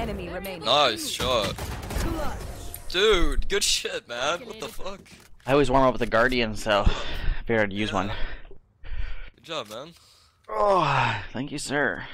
enemy remaining. Nice shot. Dude, good shit, man. What the fuck? I always warm up with a Guardian, so I figured I'd use one. Good job, man. Oh, thank you, sir.